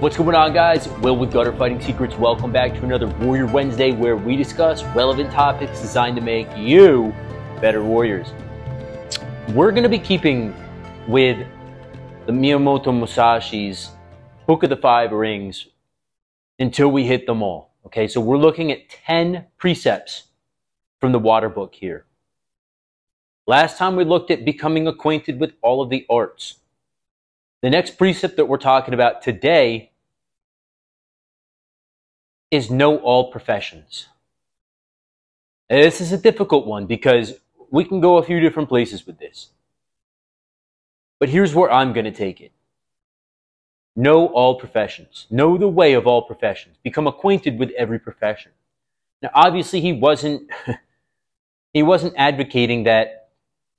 What's going on, guys? Will with Gutter Fighting Secrets. Welcome back to another Warrior Wednesday where we discuss relevant topics designed to make you better warriors. We're going to be keeping with the Miyamoto Musashi's Book of the Five Rings until we hit them all. Okay, so we're looking at 10 precepts from the Water Book here. Last time we looked at becoming acquainted with all of the arts. The next precept that we're talking about today is know all professions. And this is a difficult one because we can go a few different places with this. But here's where I'm going to take it. Know all professions. Know the way of all professions. Become acquainted with every profession. Now, obviously, he wasn't advocating that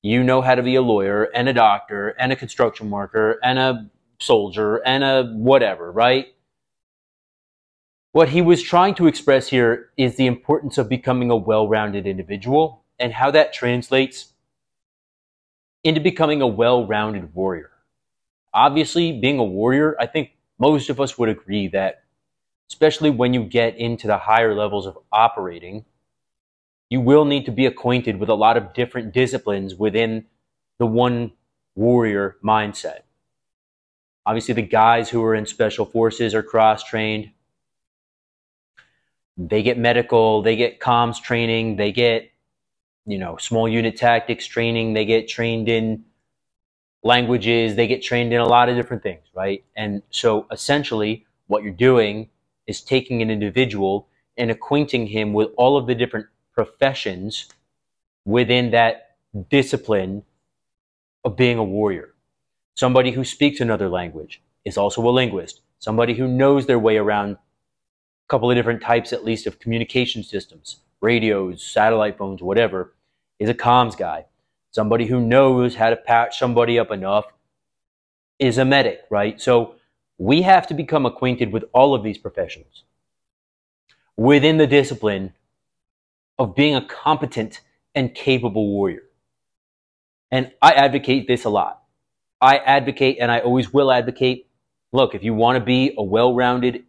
you know how to be a lawyer and a doctor and a construction worker and a soldier and a whatever, right? What he was trying to express here is the importance of becoming a well-rounded individual and how that translates into becoming a well-rounded warrior. Obviously, being a warrior, I think most of us would agree that, especially when you get into the higher levels of operating, you will need to be acquainted with a lot of different disciplines within the one warrior mindset. Obviously, the guys who are in special forces are cross-trained. They get medical, they get comms training, they get, small unit tactics training, they get trained in languages, they get trained in a lot of different things, right? And so essentially what you're doing is taking an individual and acquainting him with all of the different professions within that discipline of being a warrior. Somebody who speaks another language is also a linguist. Somebody who knows their way around a couple of different types, at least, of communication systems, radios, satellite phones, whatever, is a comms guy. Somebody who knows how to patch somebody up enough is a medic, right? So we have to become acquainted with all of these professions within the discipline of being a competent and capable warrior. And I advocate this a lot. I advocate, and I always will advocate, look, if you want to be a well-rounded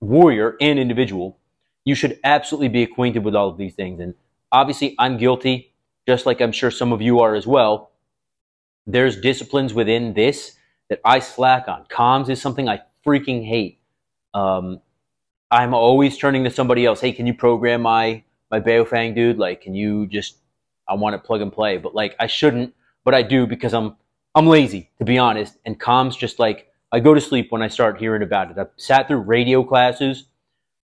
warrior and individual, you should absolutely be acquainted with all of these things. And obviously, I'm guilty, just like I'm sure some of you are as well. There's disciplines within this that I slack on. Comms is something I freaking hate. I'm always turning to somebody else. Hey, can you program my Baofang dude, can you just, I want to plug and play, but I shouldn't, but I do because I'm lazy, to be honest. And comms, I go to sleep when I start hearing about it. I've sat through radio classes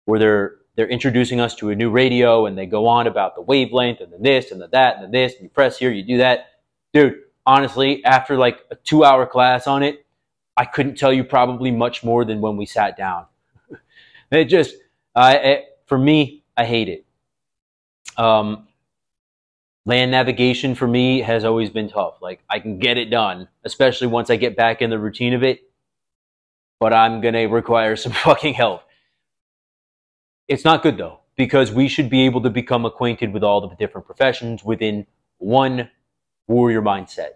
where they're introducing us to a new radio and they go on about the wavelength and then this and the that and the this, and you press here, you do that. Dude, honestly, after a 2-hour class on it, I couldn't tell you probably much more than when we sat down. It just, for me, I hate it. Land navigation for me has always been tough. I can get it done, especially once I get back in the routine of it, but I'm going to require some fucking help. It's not good though, because we should be able to become acquainted with all the different professions within one warrior mindset.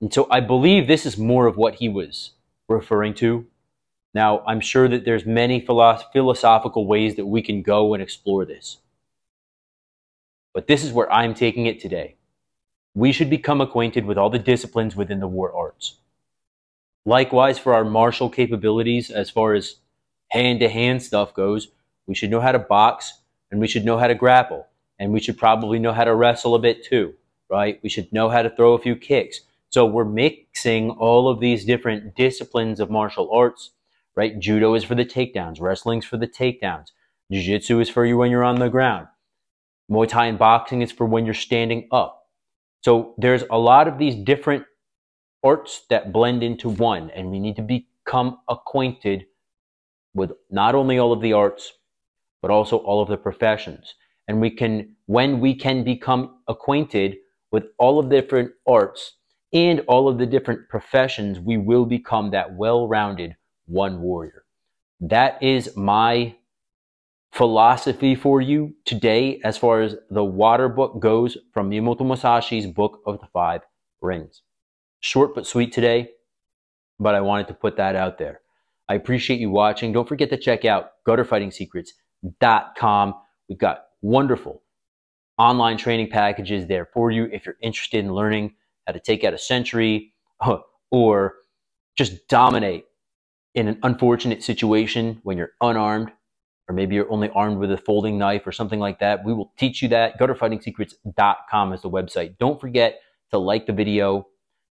And so I believe this is more of what he was referring to. Now, I'm sure that there's many philosophical ways that we can go and explore this. But this is where I'm taking it today. We should become acquainted with all the disciplines within the war arts. Likewise, for our martial capabilities, as far as hand-to-hand stuff goes, we should know how to box, and we should know how to grapple, and we should probably know how to wrestle a bit too, right? We should know how to throw a few kicks. So we're mixing all of these different disciplines of martial arts, right? Judo is for the takedowns. Wrestling's for the takedowns. Jiu-jitsu is for you when you're on the ground. Muay Thai and boxing is for when you're standing up. So there's a lot of these different arts that blend into one, and we need to become acquainted with not only all of the arts, but also all of the professions. And when we can become acquainted with all of the different arts and all of the different professions, we will become that well-rounded one warrior. That is my philosophy for you today as far as the Water Book goes from Miyamoto Musashi's Book of the Five Rings. Short but sweet today, but I wanted to put that out there. I appreciate you watching. Don't forget to check out gutterfightingsecrets.com. We've got wonderful online training packages there for you if you're interested in learning how to take out a century or just dominate in an unfortunate situation when you're unarmed, or maybe you're only armed with a folding knife or something like that. We will teach you that. Gutterfightingsecrets.com is the website. Don't forget to like the video,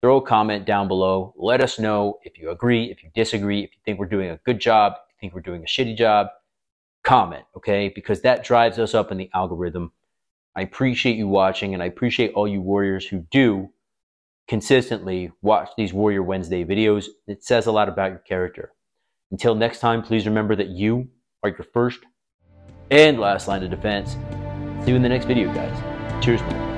throw a comment down below. Let us know if you agree, if you disagree, if you think we're doing a good job, if you think we're doing a shitty job. Comment, okay? Because that drives us up in the algorithm. I appreciate you watching, and I appreciate all you warriors who do consistently watch these Warrior Wednesday videos. It says a lot about your character. Until next time, please remember that you are your first and last line of defense. See you in the next video, guys. Cheers, man.